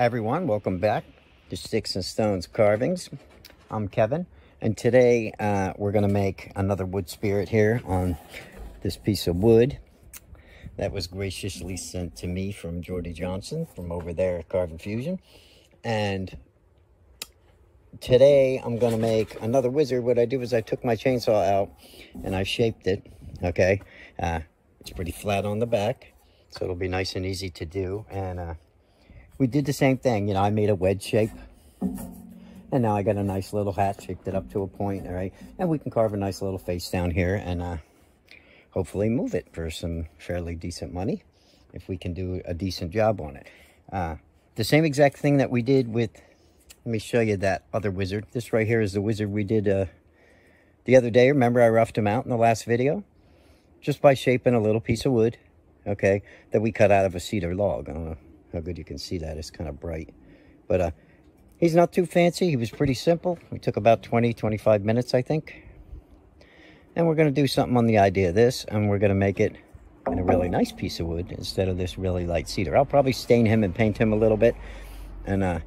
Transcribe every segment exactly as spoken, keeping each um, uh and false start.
Hi everyone, welcome back to Sticks and Stones Carvings. I'm Kevin, and today uh, we're going to make another wood spirit here on this piece of wood that was graciously sent to me from Jordy Johnson from over there at Carving Fusion. And today I'm going to make another wizard. What I do is I took my chainsaw out and I shaped it, okay? Uh, it's pretty flat on the back, so it'll be nice and easy to do. And uh, we did the same thing, you know, I made a wedge shape, and now I got a nice little hat, shaped it up to a point, all right? And we can carve a nice little face down here and uh, hopefully move it for some fairly decent money if we can do a decent job on it. Uh, the same exact thing that we did with, let me show you that other wizard. This right here is the wizard we did uh, the other day. Remember, I roughed him out in the last video? Just by shaping a little piece of wood, okay, that we cut out of a cedar log. I don't know how good you can see that. It's kind of bright, but uh he's not too fancy. He was pretty simple. We took about twenty twenty-five minutes, I think, and we're going to do something on the idea of this, and we're going to make it in a really nice piece of wood instead of this really light cedar. I'll probably stain him and paint him a little bit, and uh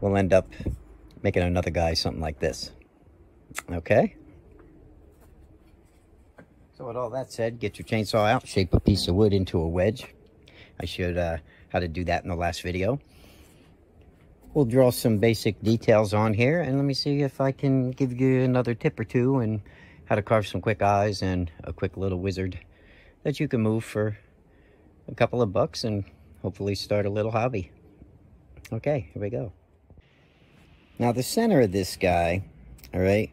we'll end up making another guy something like this, okay? So with all that said, get your chainsaw out, shape a piece of wood into a wedge. I showed uh how to do that in the last video. We'll draw some basic details on here, and let me see if I can give you another tip or two and how to carve some quick eyes and a quick little wizard that you can move for a couple of bucks and hopefully start a little hobby. Okay, here we go. Now the center of this guy, all right,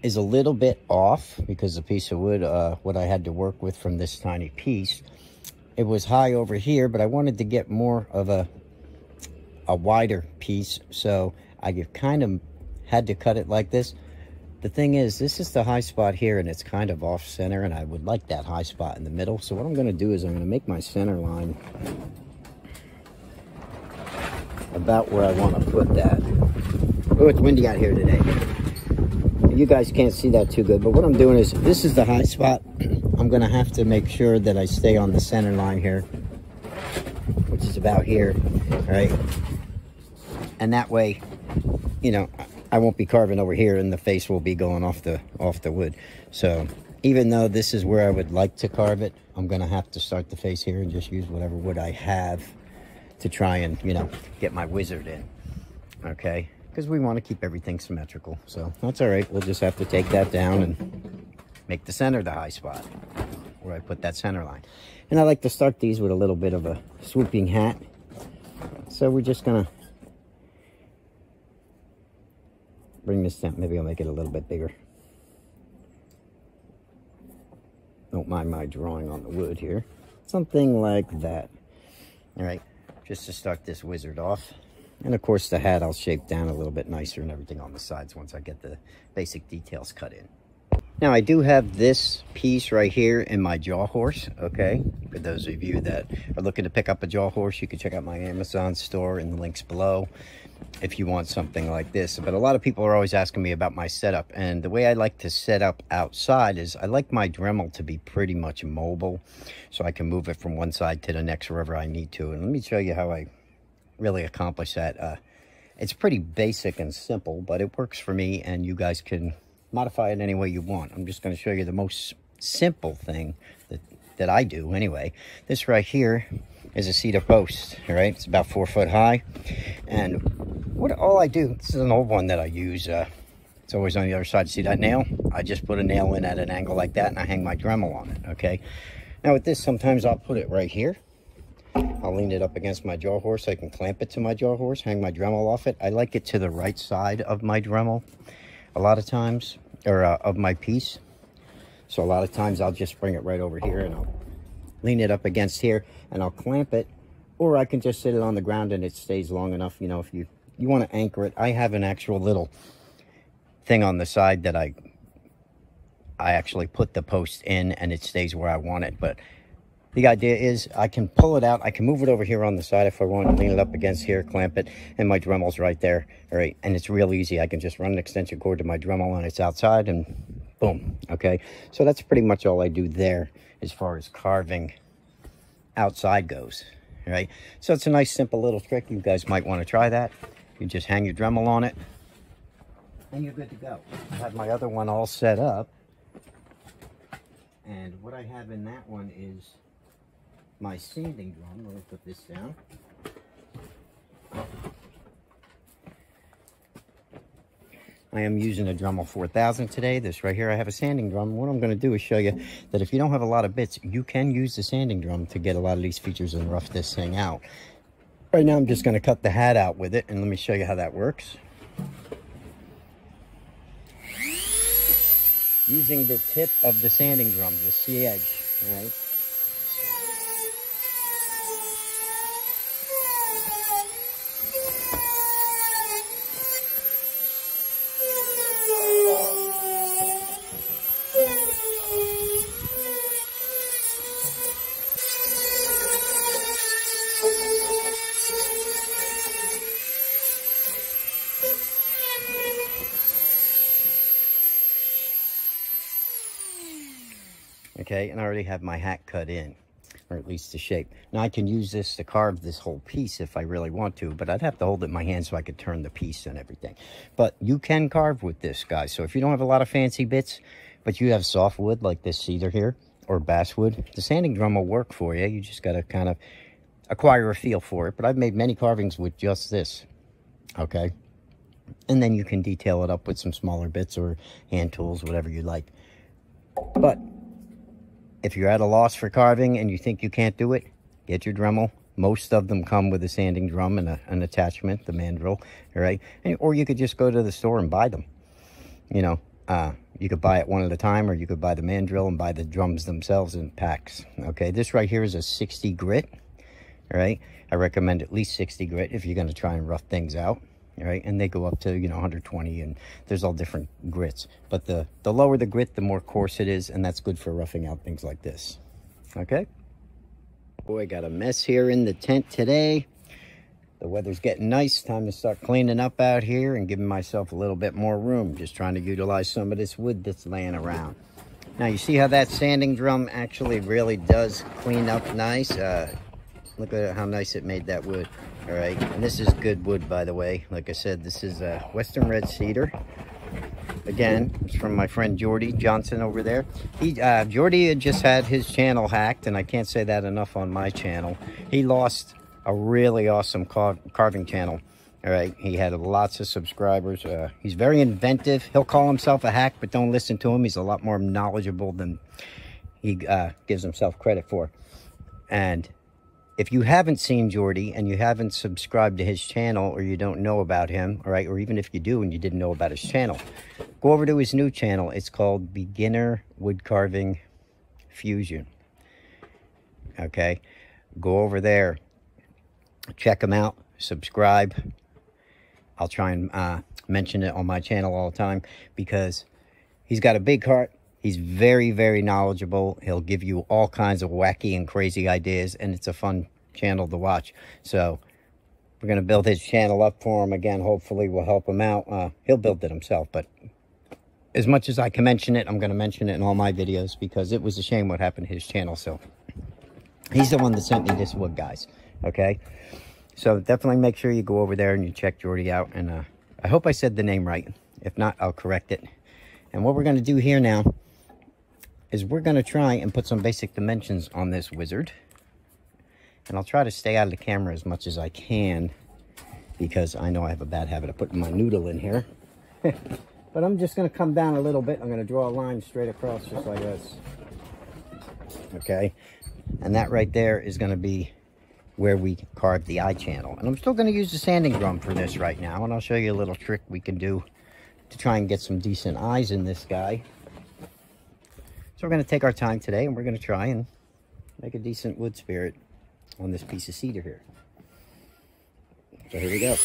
is a little bit off because the piece of wood, uh, what I had to work with from this tiny piece, it was high over here, but I wanted to get more of a a wider piece, so I kind of had to cut it like this. The thing is, this is the high spot here, and it's kind of off center, and I would like that high spot in the middle. So what I'm going to do is I'm going to make my center line about where I want to put that. Oh, it's windy out here today. You guys can't see that too good, but what I'm doing is, this is the high spot. I'm gonna have to make sure that I stay on the center line here, which is about here, all right? And that way, you know, I won't be carving over here and the face will be going off the off the wood. So even though this is where I would like to carve it, I'm gonna have to start the face here and just use whatever wood I have to try and, you know, get my wizard in, okay? Because we want to keep everything symmetrical. So that's all right, we'll just have to take that down and make the center the high spot where I put that center line. And I like to start these with a little bit of a swooping hat. So we're just gonna bring this down. Maybe I'll make it a little bit bigger. Don't mind my drawing on the wood here. Something like that. All right, just to start this wizard off. And of course the hat I'll shape down a little bit nicer and everything on the sides once I get the basic details cut in. Now I do have this piece right here in my jaw horse, okay? For those of you that are looking to pick up a jaw horse, you can check out my Amazon store in the links below if you want something like this. But a lot of people are always asking me about my setup, and the way I like to set up outside is I like my Dremel to be pretty much mobile, so I can move it from one side to the next wherever I need to. And let me show you how I really accomplish that. Uh, it's pretty basic and simple, but it works for me, and you guys can modify it any way you want. I'm just going to show you the most simple thing that, that I do anyway. This right here is a cedar post, all right? It's about four foot high, and what all I do, this is an old one that I use. Uh, it's always on the other side. See that nail? I just put a nail in at an angle like that, and I hang my Dremel on it, okay? Now with this, sometimes I'll put it right here. I'll lean it up against my jaw horse. I can clamp it to my jaw horse, hang my Dremel off it. I like it to the right side of my Dremel a lot of times, or uh, of my piece. So a lot of times I'll just bring it right over here and I'll lean it up against here and I'll clamp it, or I can just sit it on the ground and it stays long enough. You know, if you, you want to anchor it, I have an actual little thing on the side that I, I actually put the post in and it stays where I want it, but the idea is I can pull it out. I can move it over here on the side if I want, lean it up against here, clamp it, and my Dremel's right there, all right? And it's real easy. I can just run an extension cord to my Dremel and it's outside and boom, okay? So that's pretty much all I do there as far as carving outside goes, right? So it's a nice, simple little trick. You guys might want to try that. You just hang your Dremel on it, and you're good to go. I have my other one all set up. And what I have in that one is my sanding drum. Let me put this down. I am using a Dremel four thousand today. This right here, I have a sanding drum. What I'm going to do is show you that if you don't have a lot of bits, you can use the sanding drum to get a lot of these features and rough this thing out. Right now, I'm just going to cut the hat out with it, and let me show you how that works. Using the tip of the sanding drum, the C edge, right? Okay, and I already have my hat cut in, or at least the shape. Now I can use this to carve this whole piece if I really want to, but I'd have to hold it in my hand so I could turn the piece and everything. But you can carve with this, guys. So if you don't have a lot of fancy bits, but you have soft wood like this cedar here, or basswood, the sanding drum will work for you. You just got to kind of acquire a feel for it. But I've made many carvings with just this, okay? And then you can detail it up with some smaller bits or hand tools, whatever you like. But if you're at a loss for carving and you think you can't do it, get your Dremel. Most of them come with a sanding drum and a, an attachment, the mandrel, all right? And, or you could just go to the store and buy them. You know, uh, you could buy it one at a time, or you could buy the mandrel and buy the drums themselves in packs, okay? This right here is a sixty grit, all right? I recommend at least sixty grit if you're going to try and rough things out, all right? And they go up to, you know, one hundred twenty, and there's all different grits. But the, the lower the grit, the more coarse it is, and that's good for roughing out things like this, okay? Boy, got a mess here in the tent today. The weather's getting nice. Time to start cleaning up out here and giving myself a little bit more room. Just trying to utilize some of this wood that's laying around. Now, you see how that sanding drum actually really does clean up nice? Uh, look at how nice it made that wood. All right, and this is good wood, by the way. Like I said, this is a Western Red Cedar. Again, it's from my friend Jordy Johnson over there. He, uh, Jordy had just had his channel hacked, and I can't say that enough on my channel. He lost a really awesome car carving channel. All right, he had lots of subscribers. Uh, he's very inventive. He'll call himself a hack, but don't listen to him. He's a lot more knowledgeable than he uh, gives himself credit for. And if you haven't seen Jordy and you haven't subscribed to his channel, or you don't know about him, all right, or even if you do and you didn't know about his channel, go over to his new channel. It's called Beginner Wood Carving Fusion. Okay, go over there, check him out, subscribe. I'll try and uh, mention it on my channel all the time because he's got a big heart. He's very, very knowledgeable. He'll give you all kinds of wacky and crazy ideas, and it's a fun channel to watch. So we're going to build his channel up for him again. Hopefully we'll help him out. Uh, he'll build it himself, but as much as I can mention it, I'm going to mention it in all my videos because it was a shame what happened to his channel. So he's the one that sent me this wood, guys, okay? So definitely make sure you go over there and you check Jordy out. And uh, I hope I said the name right. If not, I'll correct it. And what we're going to do here now is we're going to try and put some basic dimensions on this wizard. And I'll try to stay out of the camera as much as I can, because I know I have a bad habit of putting my noodle in here. But I'm just going to come down a little bit. I'm going to draw a line straight across just like this. Okay. And that right there is going to be where we carve the eye channel. And I'm still going to use the sanding drum for this right now. And I'll show you a little trick we can do to try and get some decent eyes in this guy. So we're going to take our time today, and we're going to try and make a decent wood spirit on this piece of cedar here. So here we go.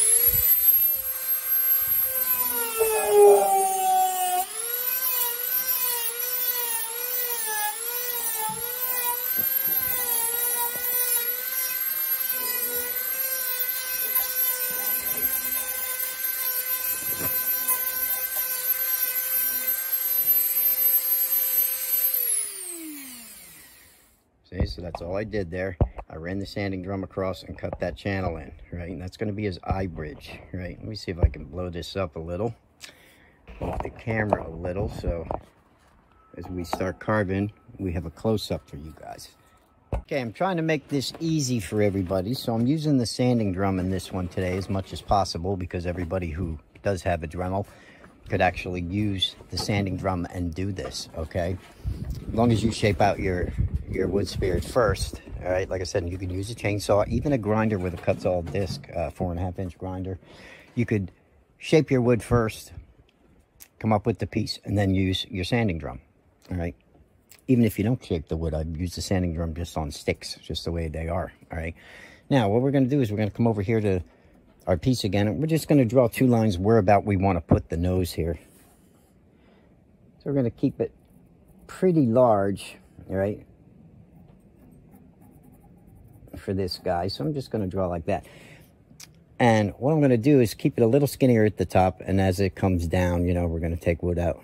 See, so that's all I did there. I ran the sanding drum across and cut that channel in, right? And that's going to be his eye bridge, right? Let me see if I can blow this up a little, off the camera a little, so as we start carving, we have a close-up for you guys. Okay, I'm trying to make this easy for everybody, so I'm using the sanding drum in this one today as much as possible, because everybody who does have a Dremel could actually use the sanding drum and do this, okay? As long as you shape out your, your wood spirit first, all right? Like I said, you can use a chainsaw, even a grinder with a Cutzall disc, uh, four and a half inch grinder. You could shape your wood first, come up with the piece, and then use your sanding drum, all right? Even if you don't shape the wood, I'd use the sanding drum just on sticks, just the way they are, all right? Now, what we're gonna do is we're gonna come over here to our piece again, and we're just gonna draw two lines where about we wanna put the nose here. So we're gonna keep it pretty large, all right, for this guy. So I'm just gonna draw like that. And what I'm gonna do is keep it a little skinnier at the top, and as it comes down, you know, we're gonna take wood out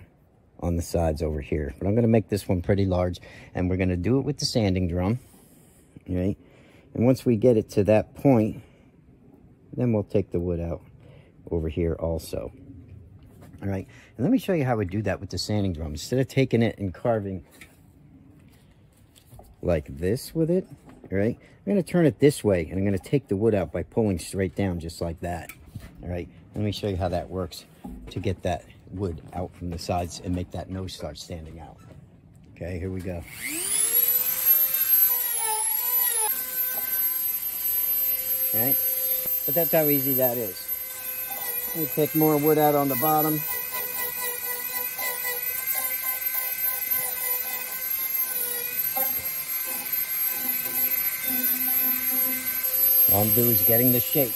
on the sides over here. But I'm going to make this one pretty large, and we're going to do it with the sanding drum, right? And once we get it to that point, then we'll take the wood out over here also, all right? And let me show you how we do that with the sanding drum. Instead of taking it and carving like this with it, all right, I'm going to turn it this way, and I'm going to take the wood out by pulling straight down just like that, all right? Let me show you how that works to get that wood out from the sides and make that nose start standing out. Okay, here we go. All right, but that's how easy that is. We take more wood out on the bottom. All I'm doing is getting the shape.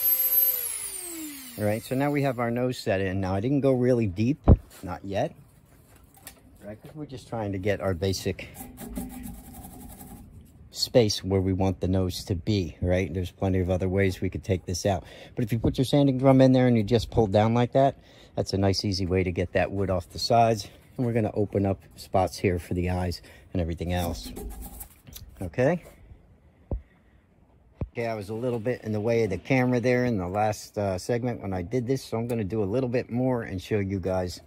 All right, so now we have our nose set in. Now, I didn't go really deep, not yet, right? Because we're just trying to get our basic space where we want the nose to be, right? There's plenty of other ways we could take this out. But if you put your sanding drum in there and you just pull down like that, that's a nice, easy way to get that wood off the sides. And we're gonna open up spots here for the eyes and everything else, okay? Okay, I was a little bit in the way of the camera there in the last uh, segment when I did this, so I'm going to do a little bit more and show you guys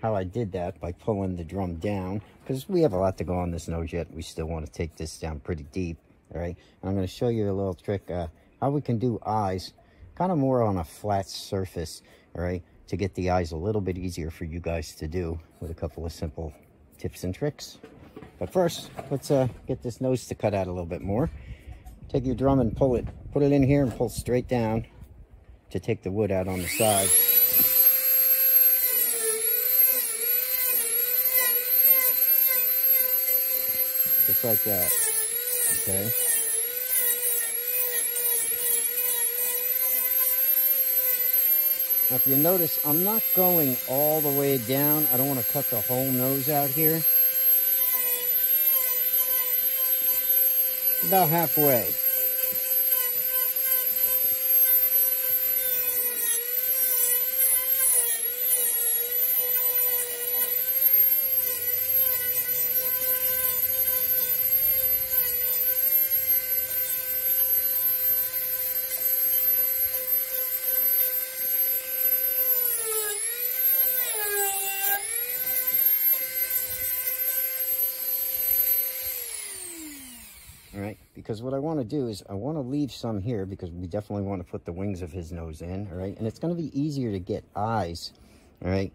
how I did that by pulling the drum down, because we have a lot to go on this nose yet. We still want to take this down pretty deep, all right? And I'm going to show you a little trick, uh, how we can do eyes kind of more on a flat surface, all right, to get the eyes a little bit easier for you guys to do with a couple of simple tips and tricks. But first, let's uh, get this nose to cut out a little bit more. Take your drum and pull it, put it in here and pull straight down to take the wood out on the side. Just like that, okay? Now if you notice, I'm not going all the way down. I don't want to cut the whole nose out here. About halfway. Because what I want to do is I want to leave some here, because we definitely want to put the wings of his nose in, all right? And it's going to be easier to get eyes, all right,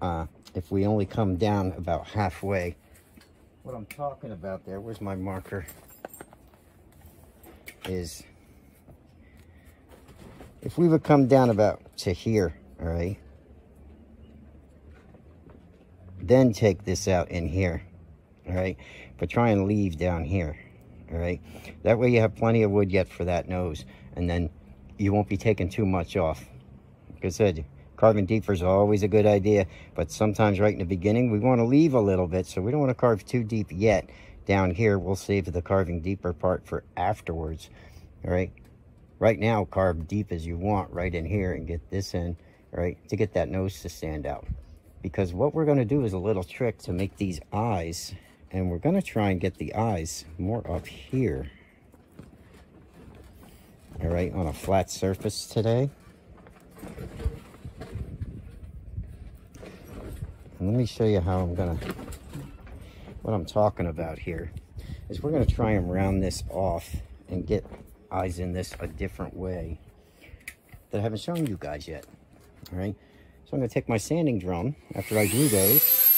uh, if we only come down about halfway. What I'm talking about there, where's my marker, is if we would come down about to here, all right, then take this out in here, all right? But try and leave down here. All right, that way you have plenty of wood yet for that nose, and then you won't be taking too much off. Like I said, carving deeper is always a good idea, but sometimes right in the beginning we want to leave a little bit, so we don't want to carve too deep yet down here. We'll save the carving deeper part for afterwards, all right? Right now, carve deep as you want right in here and get this in, all right, to get that nose to stand out. Because what we're going to do is a little trick to make these eyes. And we're going to try and get the eyes more up here. all right, on a flat surface today. And let me show you how I'm gonna, what I'm talking about here is we're gonna try and round this off and get eyes in this a different way that I haven't shown you guys yet, all right? So I'm gonna take my sanding drum after I do those.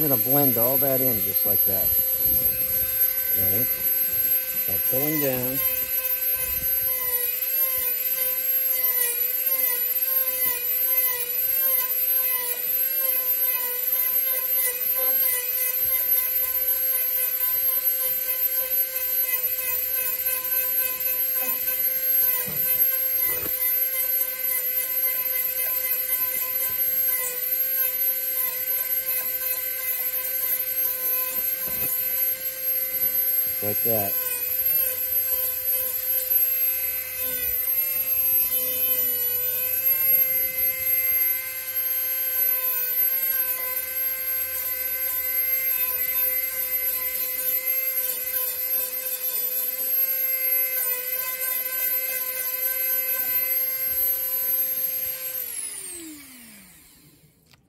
I'm going to blend all that in just like that, right? By pulling down. Like that.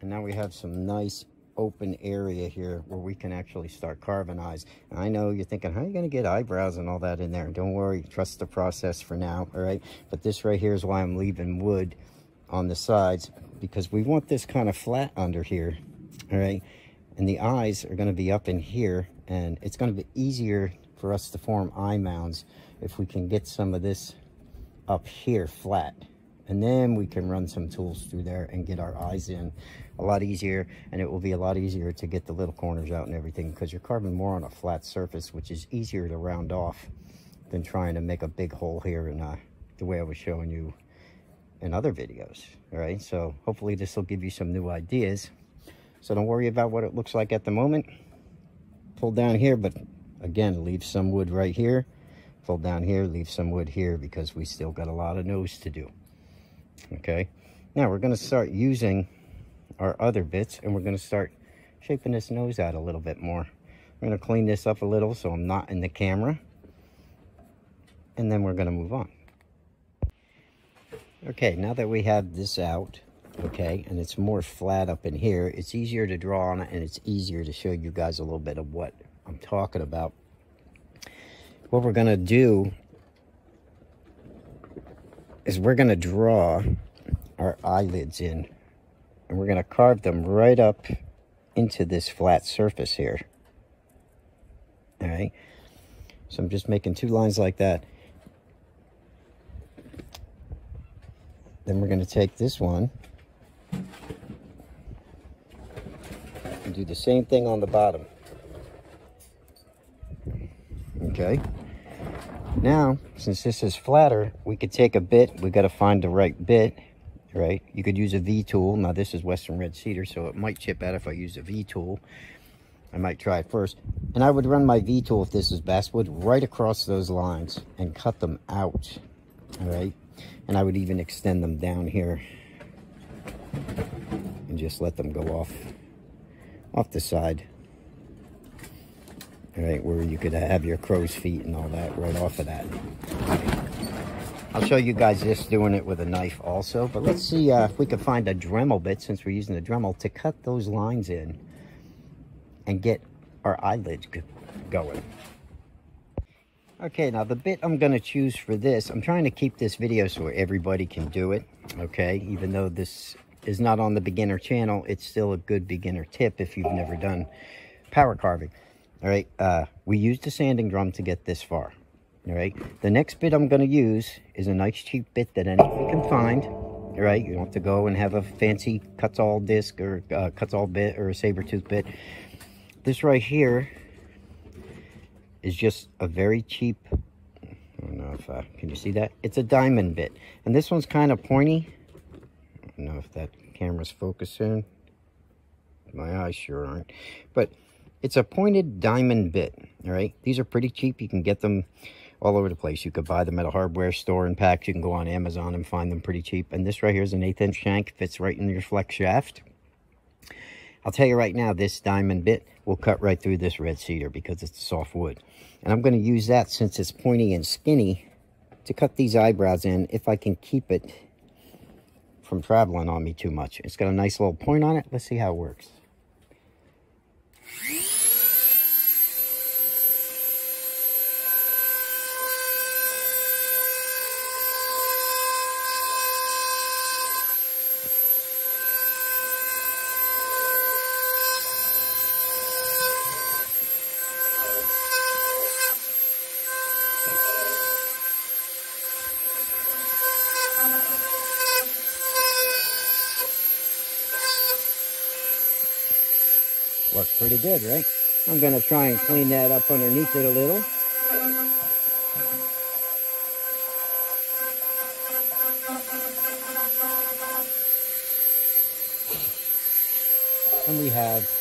And now we have some nice open area here where we can actually start carving eyes. And I know you're thinking, how are you going to get eyebrows and all that in there? Don't worry, trust the process for now, all right? But this right here is why I'm leaving wood on the sides, because we want this kind of flat under here, all right? And the eyes are going to be up in here, and it's going to be easier for us to form eye mounds if we can get some of this up here flat. And then we can run some tools through there and get our eyes in a lot easier. And it will be a lot easier to get the little corners out and everything, because you're carving more on a flat surface, which is easier to round off than trying to make a big hole here in uh, the way I was showing you in other videos. All right, so hopefully this will give you some new ideas. So don't worry about what it looks like at the moment. Pull down here, but again, leave some wood right here. Pull down here, leave some wood here, because we still got a lot of nose to do. Okay, now we're going to start using our other bits, and we're going to start shaping this nose out a little bit more. I'm going to clean this up a little so I'm not in the camera, and then we're going to move on. Okay, now that we have this out, okay, and it's more flat up in here, it's easier to draw on it, and it's easier to show you guys a little bit of what I'm talking about. What we're going to do is we're going to draw our eyelids in, and we're going to carve them right up into this flat surface here. All right, so I'm just making two lines like that. Then we're going to take this one and do the same thing on the bottom. Okay. Now, since this is flatter, we could take a bit. We got to find the right bit, right? You could use a V tool. Now, this is Western Red Cedar, so it might chip out if I use a V tool. I might try it first. And I would run my V tool, if this is basswood, right across those lines and cut them out, all right? And I would even extend them down here and just let them go off, off the side. Right, where you could have your crow's feet and all that right off of that. I'll show you guys this doing it with a knife also, but let's see uh, if we can find a Dremel bit, since we're using the Dremel, to cut those lines in and get our eyelids going. Okay, now the bit I'm going to choose for this, I'm trying to keep this video so everybody can do it, okay? Even though this is not on the beginner channel, it's still a good beginner tip if you've never done power carving. All right, uh, we used a sanding drum to get this far, all right? The next bit I'm going to use is a nice cheap bit that anyone can find, all right? You don't have to go and have a fancy cuts-all disc or uh, cuts-all bit or a saber-tooth bit. This right here is just a very cheap, I don't know if, uh, can you see that? It's a diamond bit, and this one's kind of pointy. I don't know if that camera's focusing. My eyes sure aren't. But it's a pointed diamond bit, all right? These are pretty cheap. You can get them all over the place. You could buy them at a hardware store in packs. You can go on Amazon and find them pretty cheap. And this right here is an eighth inch shank. Fits right in your flex shaft. I'll tell you right now, this diamond bit will cut right through this red cedar because it's soft wood. And I'm going to use that, since it's pointy and skinny, to cut these eyebrows in if I can keep it from traveling on me too much. It's got a nice little point on it. Let's see how it works. Looks pretty good, right? I'm going to try and clean that up underneath it a little. And we have,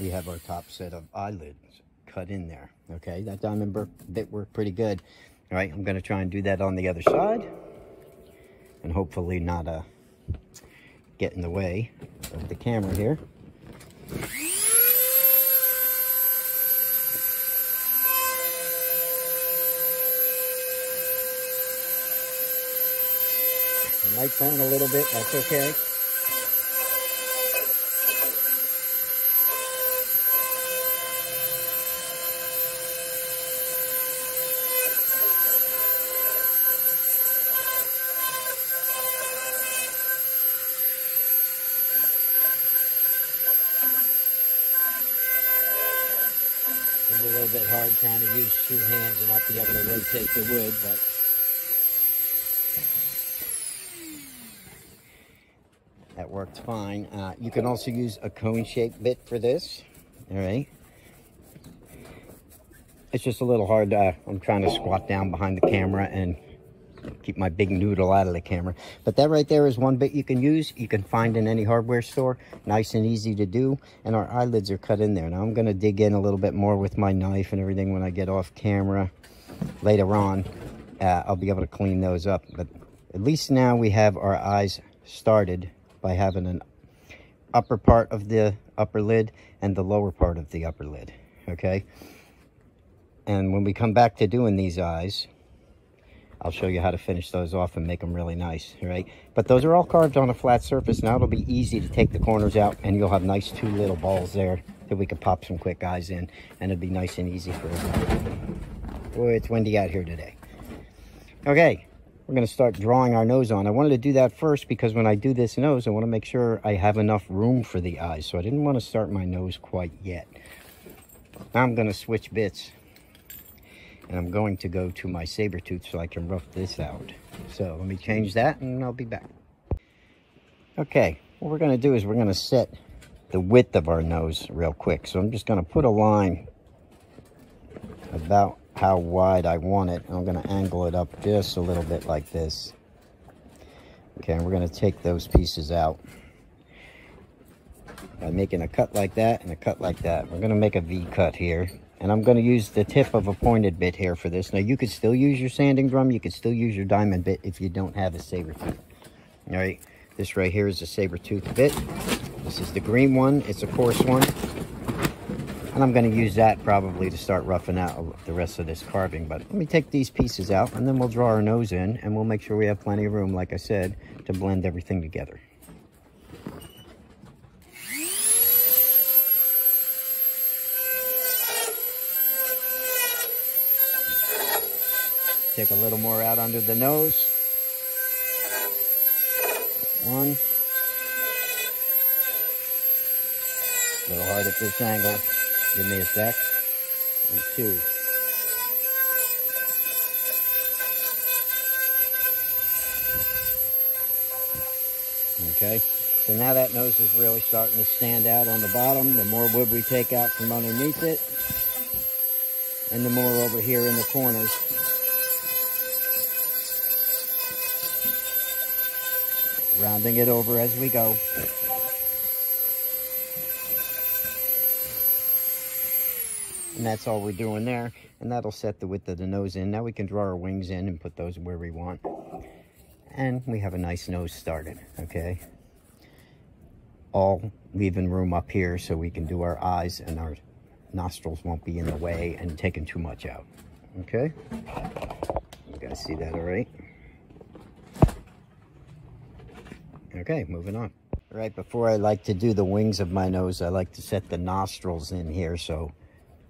we have our top set of eyelids cut in there. Okay, that diamond bit worked pretty good. All right, I'm going to try and do that on the other side. And hopefully not a... get in the way of the camera here. It might burn a little bit, that's okay. It's a little bit hard trying to use two hands and not be able to rotate the wood, but that worked fine. Uh, you can also use a cone-shaped bit for this. All right. It's just a little hard. Uh, I'm trying to squat down behind the camera and keep my big noodle out of the camera. But that right there is one bit you can use. You can find in any hardware store. Nice and easy to do. And our eyelids are cut in there. Now I'm going to dig in a little bit more with my knife and everything when I get off camera later on. Uh, I'll be able to clean those up. But at least now we have our eyes started by having an upper part of the upper lid and the lower part of the upper lid. Okay? And when we come back to doing these eyes, I'll show you how to finish those off and make them really nice, right? But those are all carved on a flat surface. Now it'll be easy to take the corners out, and you'll have nice two little balls there that we can pop some quick eyes in, and it'll be nice and easy for everyone. Boy, it's windy out here today. Okay, we're going to start drawing our nose on. I wanted to do that first because when I do this nose, I want to make sure I have enough room for the eyes, so I didn't want to start my nose quite yet. Now I'm going to switch bits. And I'm going to go to my saber tooth so I can rough this out. So let me change that and I'll be back. Okay, what we're going to do is we're going to set the width of our nose real quick. So I'm just going to put a line about how wide I want it. And I'm going to angle it up just a little bit like this. Okay, and we're going to take those pieces out by making a cut like that and a cut like that. We're going to make a V cut here. And I'm going to use the tip of a pointed bit here for this. Now, you could still use your sanding drum. You could still use your diamond bit if you don't have a saber tooth. All right. This right here is a saber tooth bit. This is the green one. It's a coarse one. And I'm going to use that probably to start roughing out the rest of this carving. But let me take these pieces out, and then we'll draw our nose in, and we'll make sure we have plenty of room, like I said, to blend everything together. Take a little more out under the nose. One. A little hard at this angle. Give me a sec. And two. Okay. So now that nose is really starting to stand out on the bottom. The more wood we take out from underneath it, and the more over here in the corners. rounding it over as we go. And that's all we're doing there, and that'll set the width of the nose in. Now we can draw our wings in and put those where we want. And we have a nice nose started, okay? All leaving room up here so we can do our eyes and our nostrils won't be in the way and taking too much out, okay? You guys see that all right? Okay, moving on. All right, before I like to do the wings of my nose, I like to set the nostrils in here, so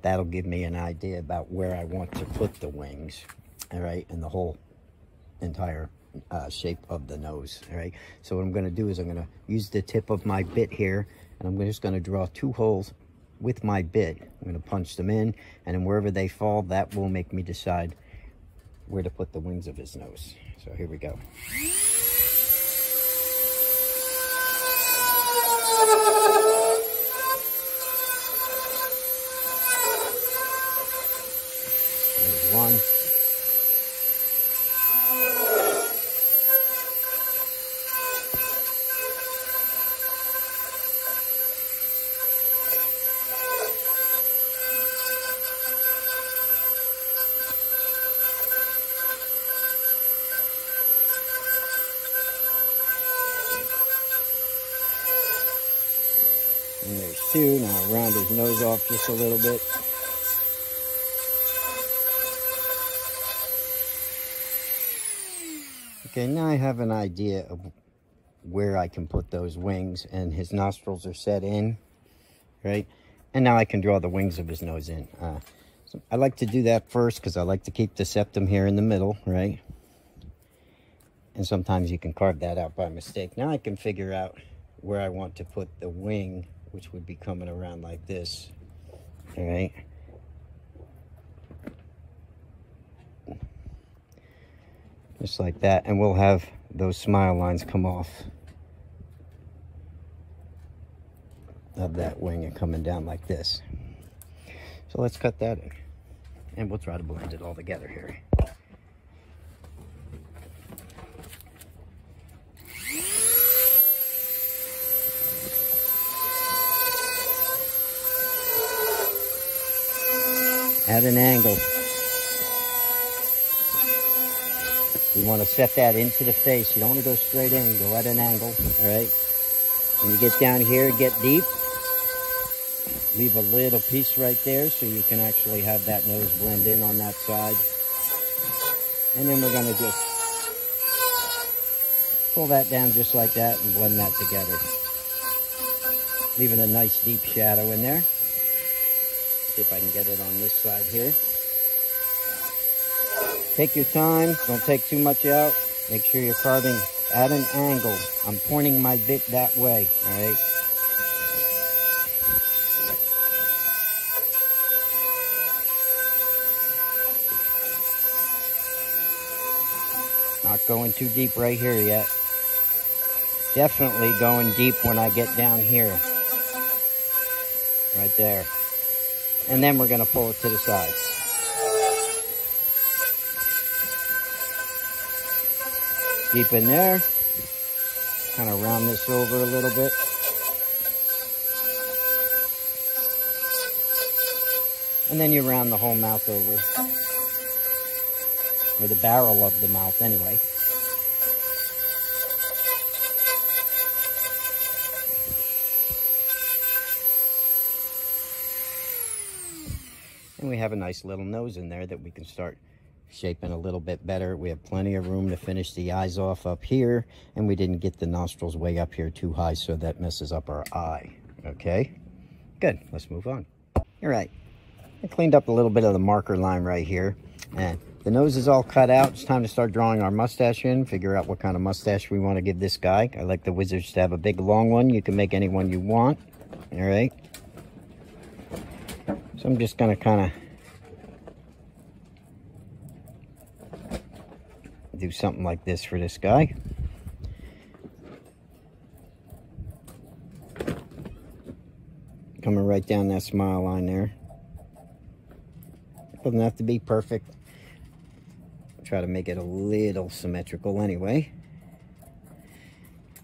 that'll give me an idea about where I want to put the wings, all right, and the whole entire uh, shape of the nose, all right? So what I'm gonna do is I'm gonna use the tip of my bit here, and I'm just gonna draw two holes with my bit. I'm gonna punch them in, and then wherever they fall, that will make me decide where to put the wings of his nose. So here we go. One. And there's two. Now I'll round his nose off just a little bit. Okay, now I have an idea of where I can put those wings, and his nostrils are set in, right? And now I can draw the wings of his nose in. Uh, so I like to do that first because I like to keep the septum here in the middle, right? And sometimes you can carve that out by mistake. Now I can figure out where I want to put the wing, which would be coming around like this, all right? Just like that, and we'll have those smile lines come off of that wing and coming down like this. So let's cut that in, and we'll try to blend it all together here. At an angle. You want to set that into the face. You don't want to go straight in. Go at an angle, all right? When you get down here, get deep. Leave a little piece right there so you can actually have that nose blend in on that side. And then we're going to just pull that down just like that and blend that together. Leaving a nice deep shadow in there. See if I can get it on this side here. Take your time, don't take too much out. Make sure you're carving at an angle. I'm pointing my bit that way, all right? Not going too deep right here yet. Definitely going deep when I get down here. Right there. And then we're gonna pull it to the side. Deep in there, kind of round this over a little bit. And then you round the whole mouth over, or the barrel of the mouth anyway. And we have a nice little nose in there that we can start shaping a little bit better. We have plenty of room to finish the eyes off up here, and we didn't get the nostrils way up here too high, so that messes up our eye. Okay, good, let's move on. All right, I cleaned up a little bit of the marker line right here, and the nose is all cut out. It's time to start drawing our mustache in, figure out what kind of mustache we want to give this guy. I like the wizards to have a big long one. You can make any one you want, all right? So I'm just gonna kind of do something like this for this guy. Coming right down that smile line there. Doesn't have to be perfect. Try to make it a little symmetrical anyway.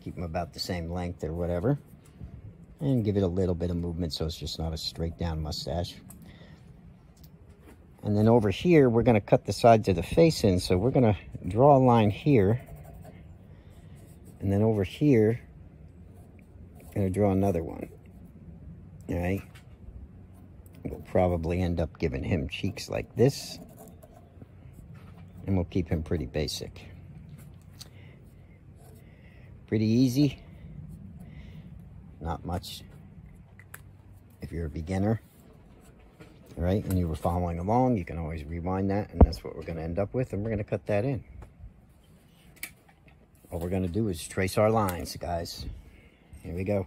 keep them about the same length or whatever, and give it a little bit of movement so it's just not a straight down mustache. And then over here, we're going to cut the sides of the face in. So we're going to draw a line here. And then over here, going to draw another one. All right. We'll probably end up giving him cheeks like this. And we'll keep him pretty basic. Pretty easy. Not much if you're a beginner. All right, and you were following along, you can always rewind that, and that's what we're going to end up with, and we're going to cut that in. All we're going to do is trace our lines, guys. Here we go.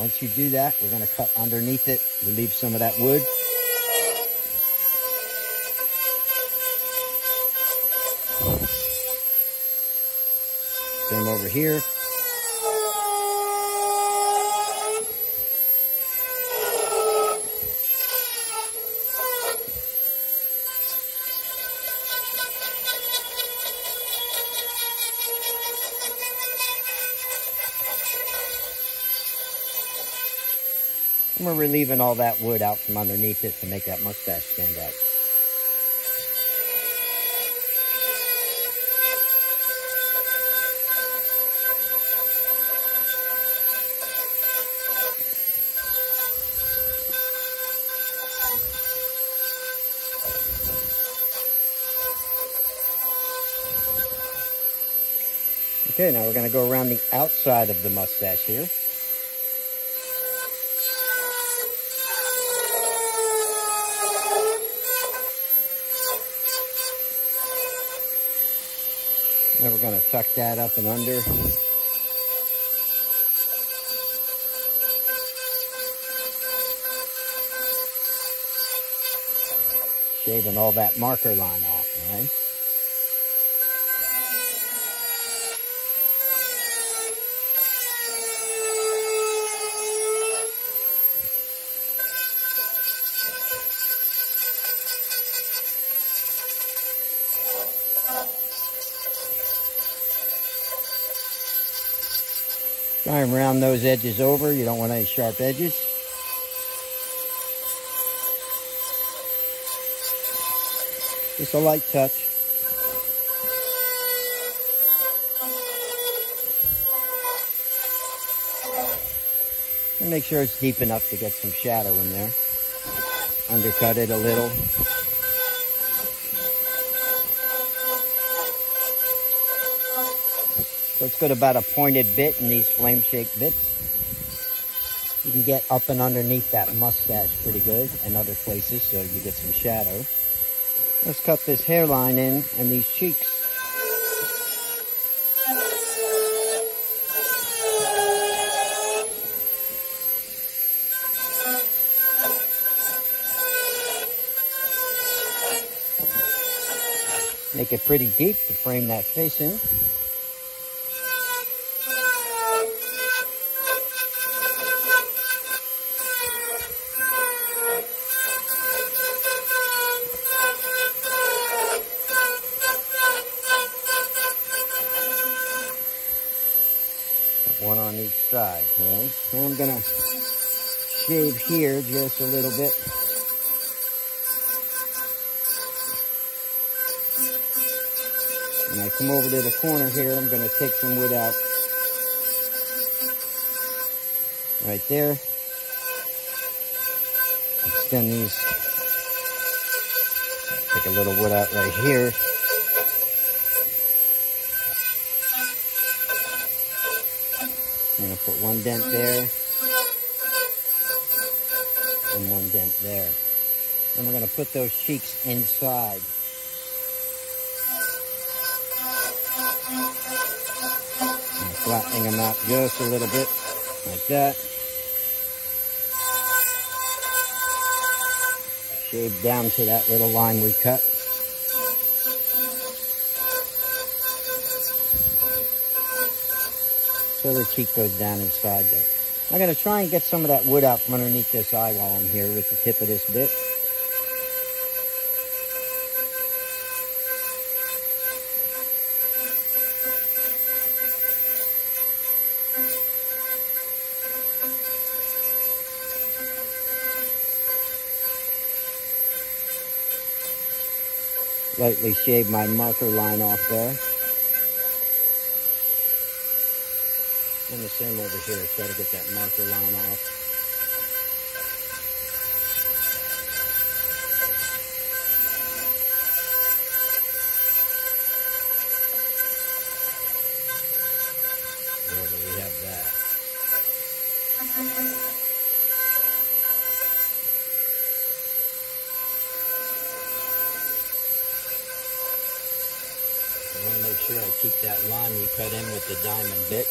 Once you do that, we're going to cut underneath it. We leave some of that wood. Same over here. And we're relieving all that wood out from underneath it to make that mustache stand out. Okay, now we're going to go around the outside of the mustache here. Then we're going to tuck that up and under. Shaving all that marker line off, all right? Try and round those edges over. You don't want any sharp edges. Just a light touch. And make sure it's deep enough to get some shadow in there. Undercut it a little. Let's go to about a pointed bit in these flame-shaped bits. You can get up and underneath that mustache pretty good and other places so you get some shadow. Let's cut this hairline in and these cheeks. Make it pretty deep to frame that face in. One on each side, okay? So I'm gonna shave here just a little bit. When I come over to the corner here, I'm gonna take some wood out. Right there. Extend these. Take a little wood out right here. I'm going to put one dent there and one dent there. And we're going to put those cheeks inside. And flattening them out just a little bit, like that. Shave down to that little line we cut. So the cheek goes down inside there. I'm going to try and get some of that wood out from underneath this eye while I'm here with the tip of this bit. Lightly shave my marker line off there. And the same over here, try to get that marker line off. Where do we have that? I want to make sure I keep that line we cut in with the diamond bit.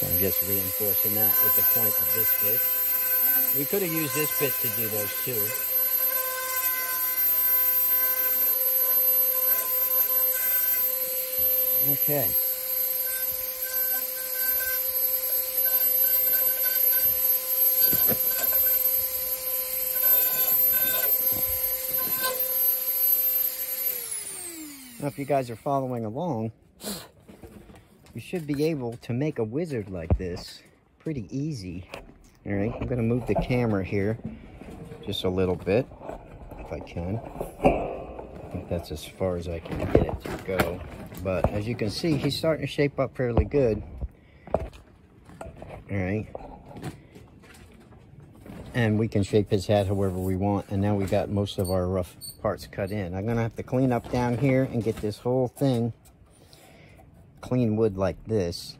So I'm just reinforcing that with the point of this bit. We could have used this bit to do those too. Okay. Now, if you guys are following along, you should be able to make a wizard like this pretty easy. All right, I'm gonna move the camera here just a little bit, if I can. I think that's as far as I can get it to go. But as you can see, he's starting to shape up fairly good. All right. And we can shape his hat however we want. And now we got most of our rough parts cut in. I'm gonna have to clean up down here and get this whole thing clean wood like this,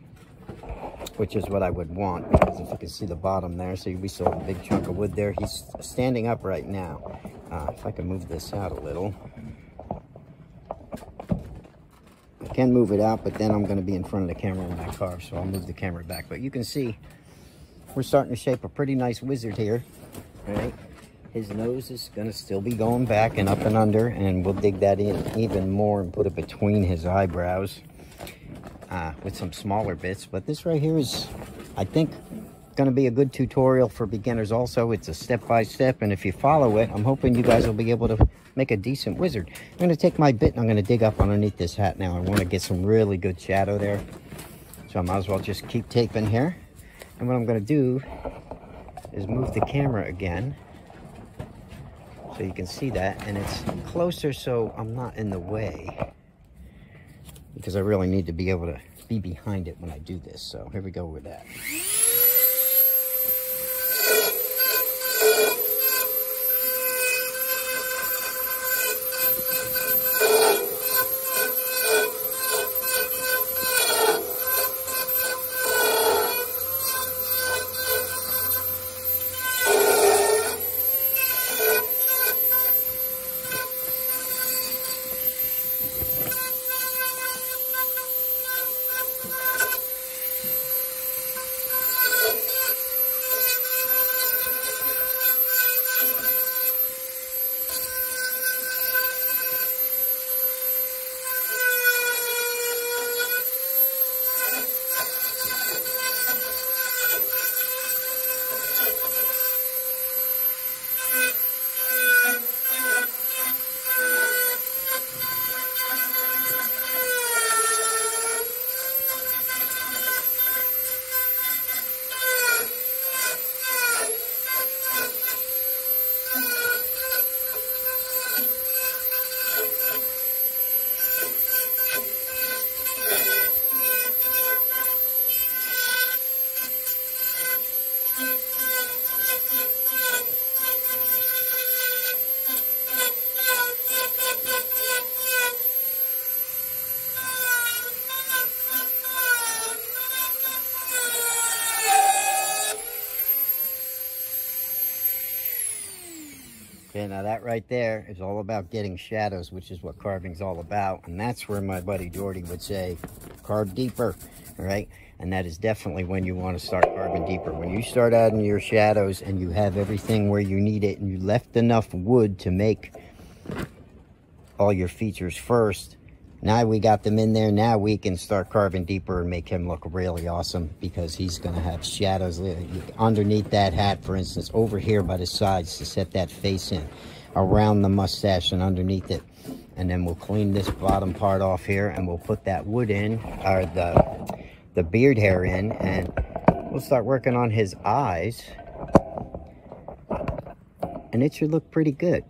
which is what I would want, because if you can see the bottom there, so we still have a big chunk of wood there. He's standing up right now. Uh, if I can move this out a little. I can move it out, but then I'm gonna be in front of the camera when I carve, so I'll move the camera back. But you can see we're starting to shape a pretty nice wizard here, right? His nose is gonna still be going back and up and under, and we'll dig that in even more and put it between his eyebrows. Uh, with some smaller bits, but this right here is, I think, going to be a good tutorial for beginners also. It's a step-by-step, and if you follow it, I'm hoping you guys will be able to make a decent wizard. I'm going to take my bit, and I'm going to dig up underneath this hat now. I want to get some really good shadow there, so I might as well just keep taping here. And what I'm going to do is move the camera again, so you can see that, and it's closer so I'm not in the way, because I really need to be able to be behind it when I do this. So here we go with that. Okay, now that right there is all about getting shadows, which is what carving's all about. And that's where my buddy Jordy would say, carve deeper, all right? And that is definitely when you want to start carving deeper. When you start adding your shadows and you have everything where you need it and you left enough wood to make all your features first, Now we got them in there. Now we can start carving deeper and make him look really awesome, because he's going to have shadows underneath that hat, for instance, over here by the sides to set that face in, around the mustache and underneath it. And then we'll clean this bottom part off here, and we'll put that wood in, or the, the beard hair in, and we'll start working on his eyes. And it should look pretty good,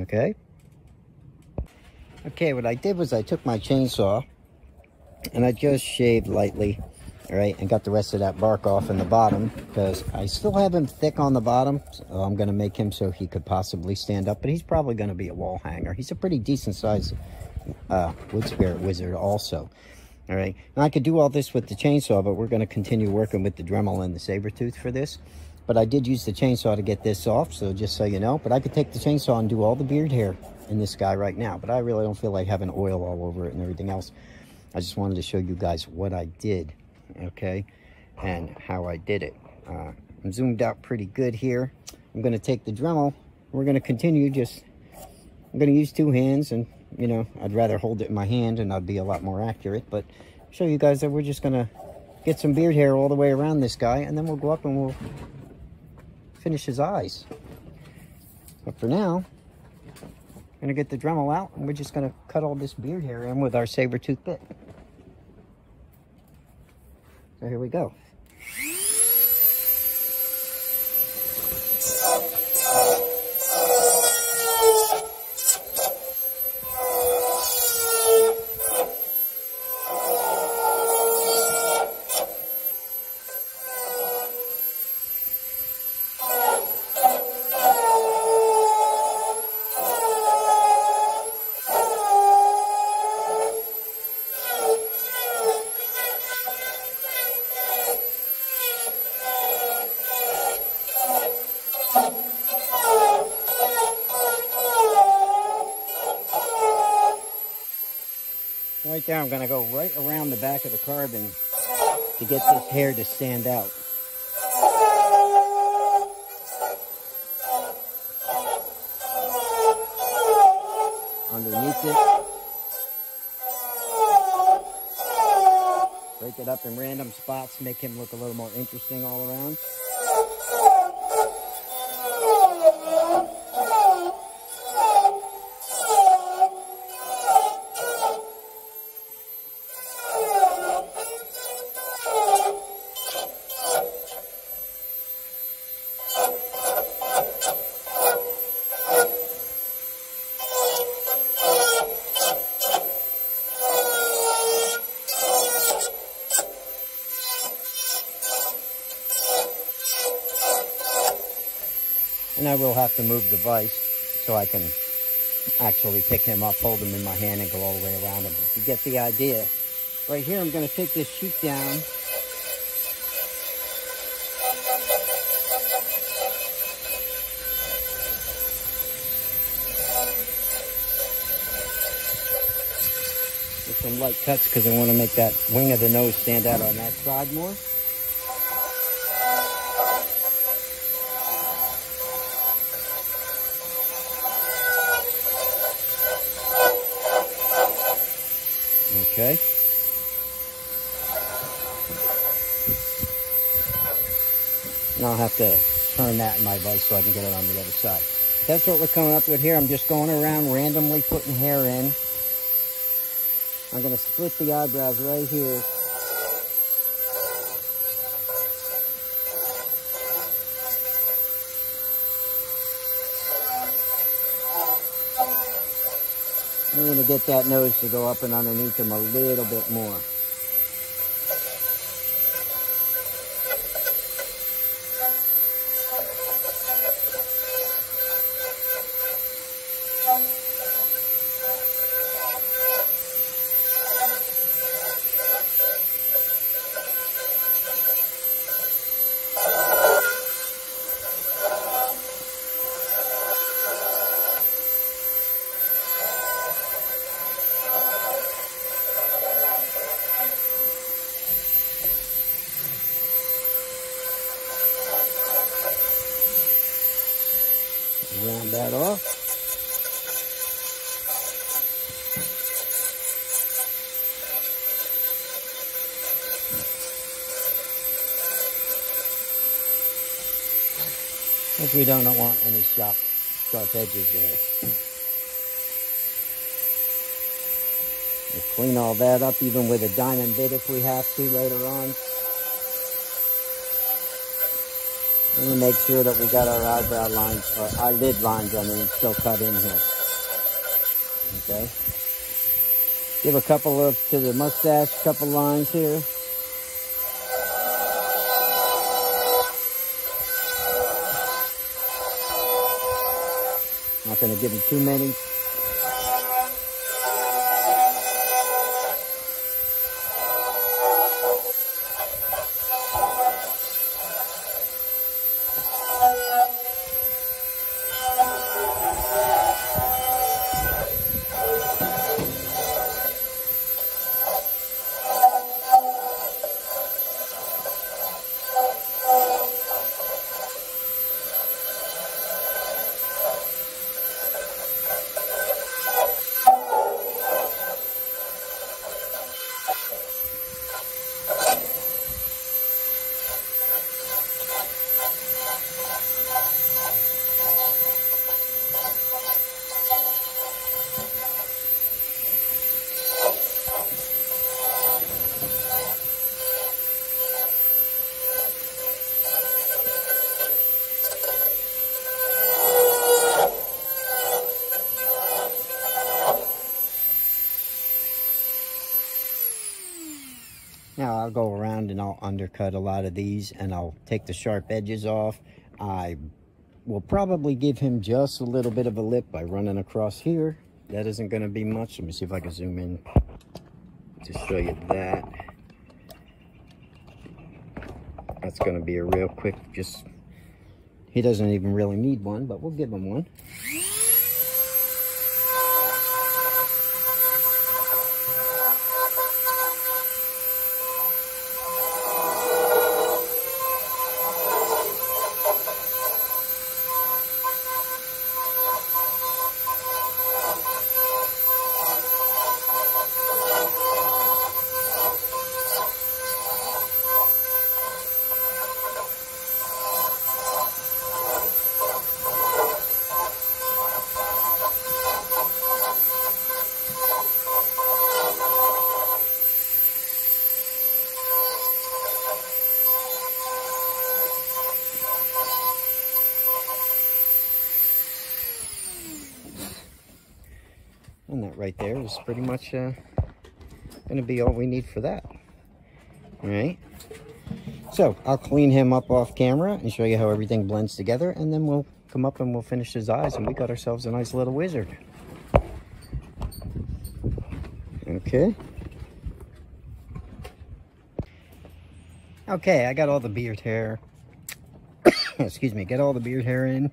okay? Okay, what I did was I took my chainsaw and I just shaved lightly, all right, and got the rest of that bark off in the bottom, because I still have him thick on the bottom. So I'm going to make him so he could possibly stand up, but he's probably going to be a wall hanger. He's a pretty decent sized uh, wood spirit wizard also, all right? And I could do all this with the chainsaw, but we're going to continue working with the Dremel and the saber tooth for this. But I did use the chainsaw to get this off, so just so you know. But I could take the chainsaw and do all the beard hair in this guy right now, but I really don't feel like having oil all over it and everything else. I just wanted to show you guys what I did, okay, and how I did it. uh, I'm zoomed out pretty good here. I'm going to take the Dremel, we're going to continue. Just I'm going to use two hands, and you know, I'd rather hold it in my hand and I'd be a lot more accurate, but show you guys that we're just going to get some beard hair all the way around this guy, and then we'll go up and we'll finish his eyes. But for now, gonna get the Dremel out, and we're just gonna cut all this beard hair in with our saber tooth bit. So here we go. Right there, I'm going to go right around the back of the carbon to get this hair to stand out. Underneath it. Break it up in random spots, make him look a little more interesting all around. And I will have to move the vise so I can actually pick him up, hold him in my hand, and go all the way around him. But you get the idea. Right here, I'm going to take this sheet down. With some light cuts, because I want to make that wing of the nose stand out on that side more. Okay. And I'll have to turn that in my vise so I can get it on the other side. That's what we're coming up with here. I'm just going around randomly putting hair in. I'm going to split the eyebrows right here. I'm going to get that nose to go up and underneath him a little bit more. Round that off. because we don't want any sharp, sharp edges there. We'll clean all that up even with a diamond bit if we have to later on. And we make sure that we got our eyebrow lines, or our lid lines, I mean, still cut in here. Okay. Give a couple of, to the mustache, couple lines here. Not going to give him too many. Now I'll go around and I'll undercut a lot of these and I'll take the sharp edges off. I will probably give him just a little bit of a lip by running across here. That isn't going to be much. Let me see if I can zoom in to show you that. That's going to be a real quick, just, he doesn't even really need one, but we'll give him one. And that right there is pretty much uh, going to be all we need for that. All right. So I'll clean him up off camera and show you how everything blends together. And then we'll come up and we'll finish his eyes. And we got ourselves a nice little wizard. Okay. Okay, I got all the beard hair. Excuse me. Get all the beard hair in.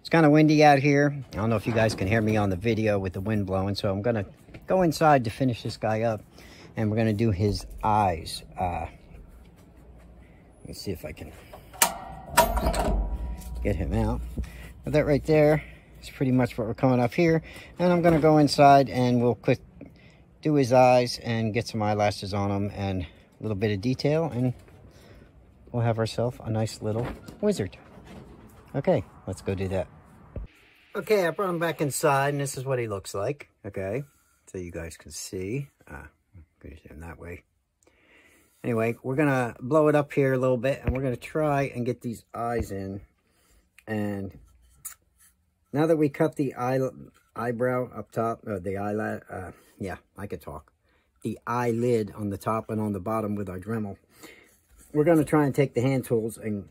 It's kind of windy out here. I don't know if you guys can hear me on the video with the wind blowing, so I'm gonna go inside to finish this guy up, and we're gonna do his eyes. Uh, let's see if I can get him out. But that right there is pretty much what we're coming up here, and I'm gonna go inside and we'll quick do his eyes and get some eyelashes on him and a little bit of detail, and we'll have ourselves a nice little wizard. Okay, let's go do that. Okay, I brought him back inside, and this is what he looks like. Okay, so you guys can see. Uh, I'm going to do him that way. Anyway, we're going to blow it up here a little bit, and we're going to try and get these eyes in. And now that we cut the eye, eyebrow up top, or the eyelid, uh, yeah, I could talk. The eyelid on the top and on the bottom with our Dremel. We're going to try and take the hand tools and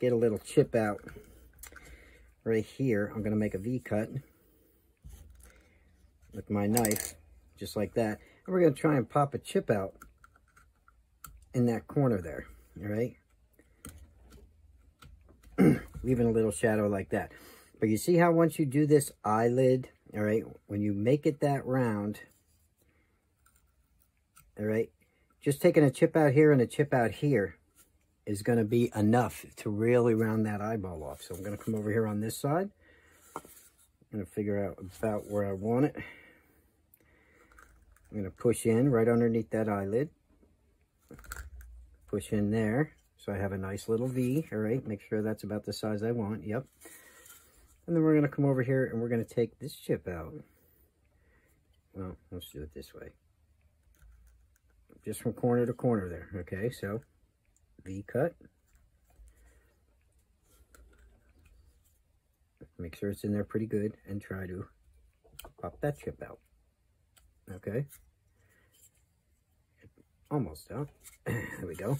get a little chip out. Right here, I'm going to make a V cut with my knife, just like that. And we're going to try and pop a chip out in that corner there, all right? Leaving a little shadow like that. But you see how once you do this eyelid, all right, when you make it that round, all right, just taking a chip out here and a chip out here is going to be enough to really round that eyeball off. So I'm going to come over here on this side. I'm going to figure out about where I want it. I'm going to push in right underneath that eyelid. Push in there. So So I have a nice little V, all right? Make sure that's about the size I want, yep. And then we're gonna come over here and we're gonna take this chip out. Well, let's do it this way. Just from corner to corner there, okay? So, V cut. Make sure it's in there pretty good and try to pop that chip out, okay? Almost out, there we go.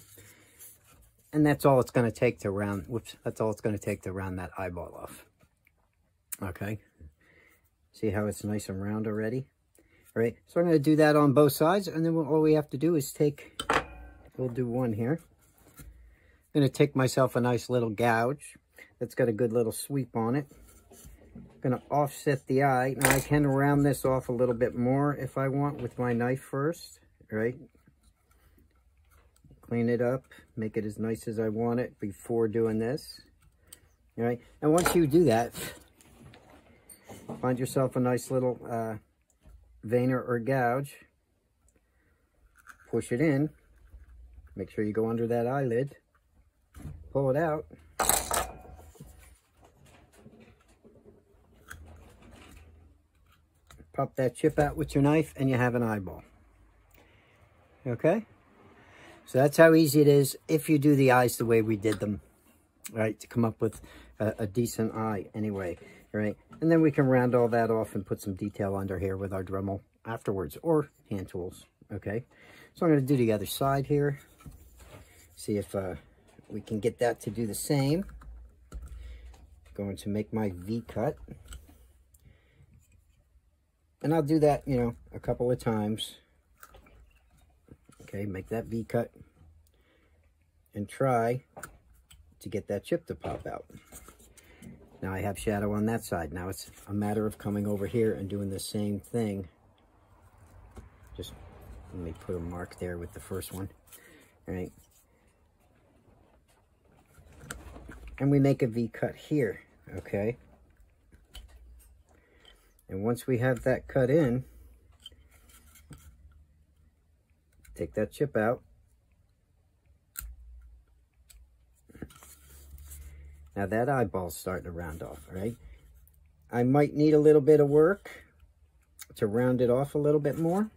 And that's all it's gonna take to round, whoops, that's all it's gonna take to round that eyeball off, okay? See how it's nice and round already? All right, so I'm gonna do that on both sides, and then we'll, all we have to do is take, we'll do one here. I'm gonna take myself a nice little gouge that's got a good little sweep on it. I'm gonna offset the eye. Now I can round this off a little bit more if I want with my knife first, right? Clean it up, make it as nice as I want it before doing this, all right? And once you do that, find yourself a nice little uh, veiner or gouge, push it in, make sure you go under that eyelid, pull it out, pop that chip out with your knife, and you have an eyeball, okay? So that's how easy it is if you do the eyes the way we did them, right? To come up with a, a decent eye anyway, right? And then we can round all that off and put some detail under here with our Dremel afterwards, or hand tools, okay? So I'm gonna do the other side here. See if uh, we can get that to do the same. Going to make my V cut. And I'll do that, you know, a couple of times. Okay, make that V cut and try to get that chip to pop out. Now I have shadow on that side. Now it's a matter of coming over here and doing the same thing. Just let me put a mark there with the first one. All right. And we make a V cut here, okay? And once we have that cut in, take that chip out. Now that eyeball's starting to round off, right? I might need a little bit of work to round it off a little bit more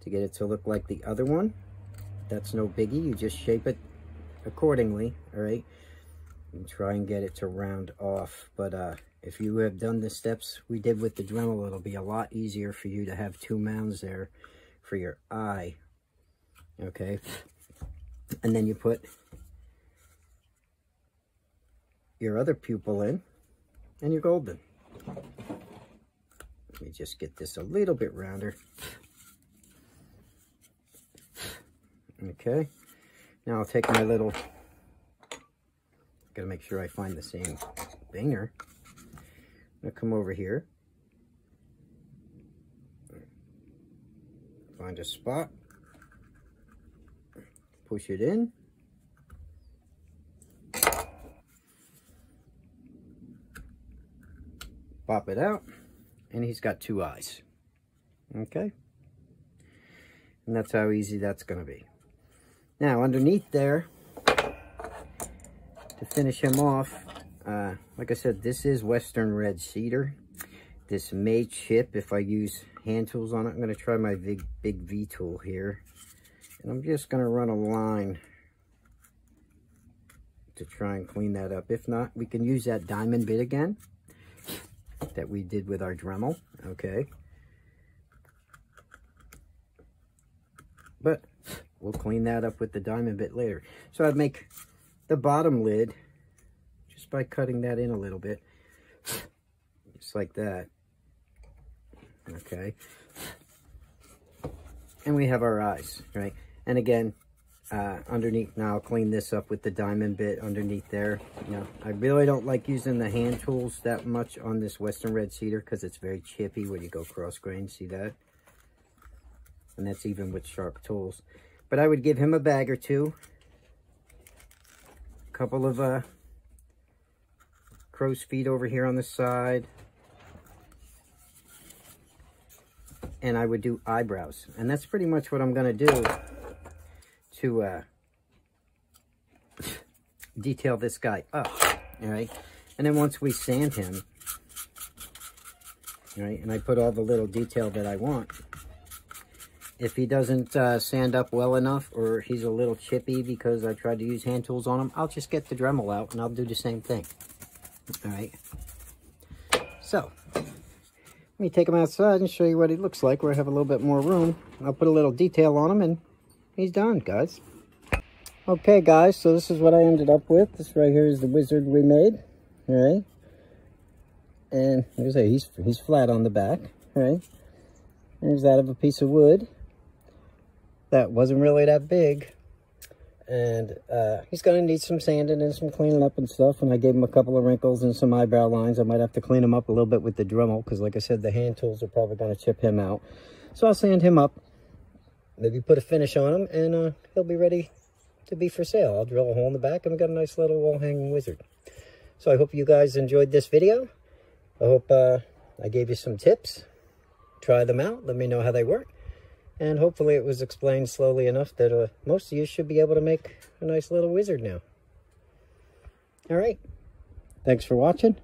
to get it to look like the other one. That's no biggie. You just shape it accordingly, all right? And try and get it to round off. But uh, if you have done the steps we did with the Dremel, it'll be a lot easier for you to have two mounds there for your eye, okay? And then you put your other pupil in and you're golden. Let me just get this a little bit rounder. Okay, now I'll take my little, gotta make sure I find the same veiner. I'm gonna come over here. Find a spot, push it in, pop it out, and he's got two eyes, okay? And that's how easy that's gonna be. Now, underneath there, to finish him off, uh, like I said, this is Western Red Cedar. This may chip if I use hand tools on it. I'm gonna try my big, big V tool here. And I'm just gonna run a line to try and clean that up. If not, we can use that diamond bit again that we did with our Dremel, okay? But we'll clean that up with the diamond bit later. So I'd make the bottom lid just by cutting that in a little bit, just like that. Okay, and we have our eyes, right? And again, uh, underneath, now I'll clean this up with the diamond bit underneath there. You know, I really don't like using the hand tools that much on this Western Red Cedar because it's very chippy when you go cross grain, see that? And that's even with sharp tools. But I would give him a bag or two, a couple of uh, crow's feet over here on the side, and I would do eyebrows. And that's pretty much what I'm gonna do to uh, detail this guy up, all right? And then once we sand him, all right, and I put all the little detail that I want, if he doesn't uh, sand up well enough or he's a little chippy because I tried to use hand tools on him, I'll just get the Dremel out and I'll do the same thing, all right? So, let me take him outside and show you what he looks like where I have a little bit more room. I'll put a little detail on him and he's done, guys. Okay, guys, so this is what I ended up with. This right here is the wizard we made, all right? And like I say, he's, he's flat on the back, right? There's that of a piece of wood. That wasn't really that big. And uh, he's going to need some sanding and some cleaning up and stuff. And I gave him a couple of wrinkles and some eyebrow lines. I might have to clean him up a little bit with the Dremel because, like I said, the hand tools are probably going to chip him out. So I'll sand him up, maybe put a finish on him, and uh, he'll be ready to be for sale. I'll drill a hole in the back, and we've got a nice little wall-hanging wizard. So I hope you guys enjoyed this video. I hope uh, I gave you some tips. Try them out. Let me know how they work. And hopefully it was explained slowly enough that uh, most of you should be able to make a nice little wizard now. All right. Thanks for watching.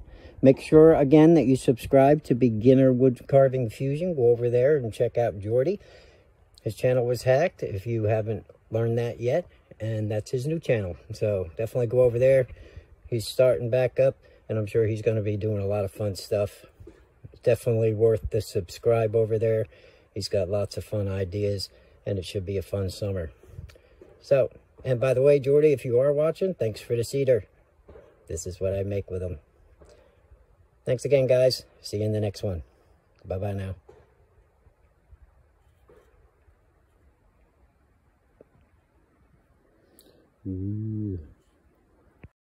Make sure, again, that you subscribe to Beginner Wood Carving Fusion. Go over there and check out Jordy. His channel was hacked, if you haven't learned that yet. And that's his new channel. So definitely go over there. He's starting back up. And I'm sure he's going to be doing a lot of fun stuff. Definitely worth the subscribe over there. He's got lots of fun ideas, and it should be a fun summer. So, and by the way, Jordy, if you are watching, thanks for the cedar. This is what I make with them. Thanks again, guys. See you in the next one. Bye-bye now. Mm.